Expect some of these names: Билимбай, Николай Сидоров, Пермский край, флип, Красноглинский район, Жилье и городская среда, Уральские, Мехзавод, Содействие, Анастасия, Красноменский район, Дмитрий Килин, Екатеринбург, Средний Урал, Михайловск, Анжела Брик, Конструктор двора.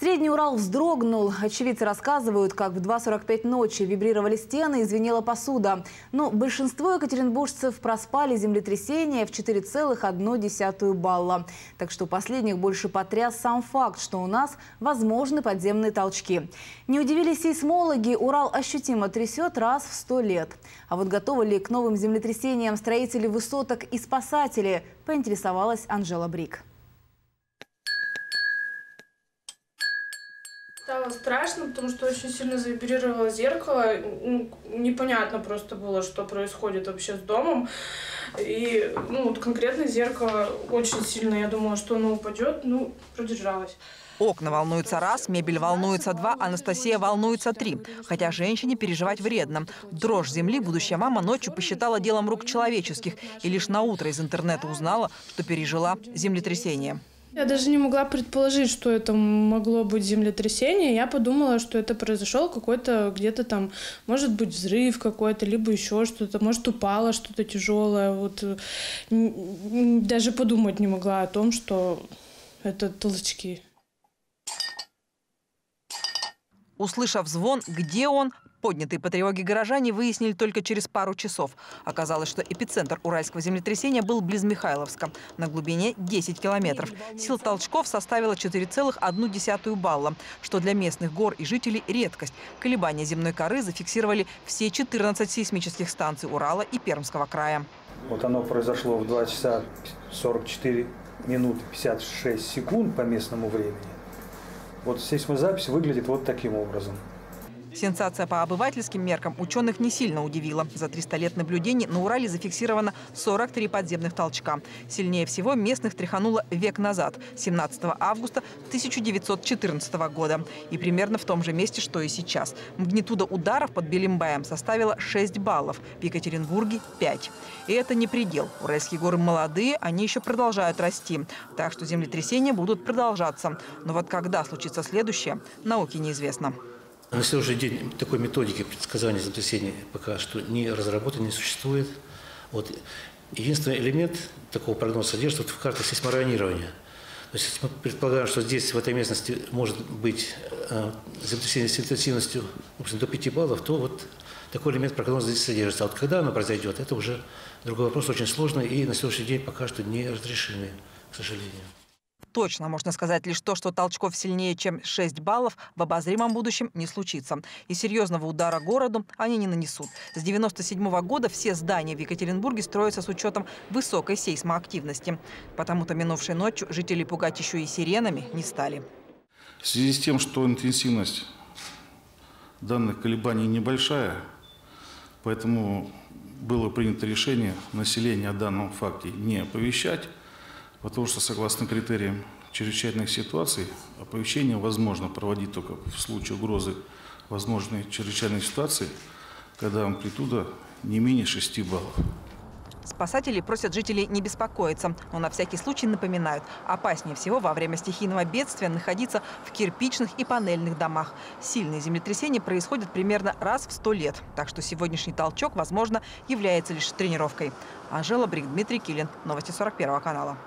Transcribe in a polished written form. Средний Урал вздрогнул. Очевидцы рассказывают, как в 2:45 ночи вибрировали стены и звенела посуда. Но большинство екатеринбуржцев проспали землетрясение в 4,1 балла. Так что последних больше потряс сам факт, что у нас возможны подземные толчки. Не удивились сейсмологи, Урал ощутимо трясет раз в 100 лет. А вот готовы ли к новым землетрясениям строители высоток и спасатели, поинтересовалась Анжела Брик. Стало страшно, потому что очень сильно завибрировало зеркало. Ну, непонятно просто было, что происходит вообще с домом. И ну, вот конкретно зеркало очень сильно, я думала, что оно упадет, ну, продержалось. Окна волнуются раз, мебель волнуется два, Анастасия волнуется три. Хотя женщине переживать вредно. Дрожь земли будущая мама ночью посчитала делом рук человеческих. И лишь наутро из интернета узнала, что пережила землетрясение. Я даже не могла предположить, что это могло быть землетрясение. Я подумала, что это произошел какой-то где-то там, может быть, взрыв какой-то, либо еще что-то. Может, упало что-то тяжелое. Вот. Даже подумать не могла о том, что это толчки. Услышав звон, где он? Поднятые по тревоге горожане выяснили только через пару часов. Оказалось, что эпицентр уральского землетрясения был близ Михайловска, на глубине 10 километров. Сила толчков составила 4,1 балла, что для местных гор и жителей редкость. Колебания земной коры зафиксировали все 14 сейсмических станций Урала и Пермского края. Вот оно произошло в 2 часа 44 минуты 56 секунд по местному времени. Вот сейсмозапись выглядит вот таким образом. Сенсация по обывательским меркам ученых не сильно удивила. За 300 лет наблюдений на Урале зафиксировано 43 подземных толчка. Сильнее всего местных тряхануло век назад, 17 августа 1914 года. И примерно в том же месте, что и сейчас. Магнитуда ударов под Билимбаем составила 6 баллов, в Екатеринбурге – 5. И это не предел. Уральские горы молодые, они еще продолжают расти. Так что землетрясения будут продолжаться. Но вот когда случится следующее, науке неизвестно. На следующий день такой методики предсказания землетрясений пока что не разработано, не существует. Вот. Единственный элемент такого прогноза содержится вот в картах сейсморайонирования. То есть мы предполагаем, что здесь, в этой местности, может быть землетрясение с интенсивностью до 5 баллов, то вот такой элемент прогноза здесь содержится. А вот когда оно произойдет, это уже другой вопрос, очень сложный и на следующий день пока что не разрешены, к сожалению. Точно можно сказать лишь то, что толчков сильнее, чем 6 баллов, в обозримом будущем не случится. И серьезного удара городу они не нанесут. С 1997 года все здания в Екатеринбурге строятся с учетом высокой сейсмоактивности. Потому-то минувшей ночью жители пугать еще и сиренами не стали. В связи с тем, что интенсивность данных колебаний небольшая, поэтому было принято решение население о данном факте не оповещать. Потому что, согласно критериям чрезвычайных ситуаций, оповещение возможно проводить только в случае угрозы возможной чрезвычайной ситуации, когда амплитуда не менее 6 баллов. Спасатели просят жителей не беспокоиться, но на всякий случай напоминают, опаснее всего во время стихийного бедствия находиться в кирпичных и панельных домах. Сильные землетрясения происходят примерно раз в 100 лет, так что сегодняшний толчок, возможно, является лишь тренировкой. Анжела Брик, Дмитрий Килин, новости 41 канала.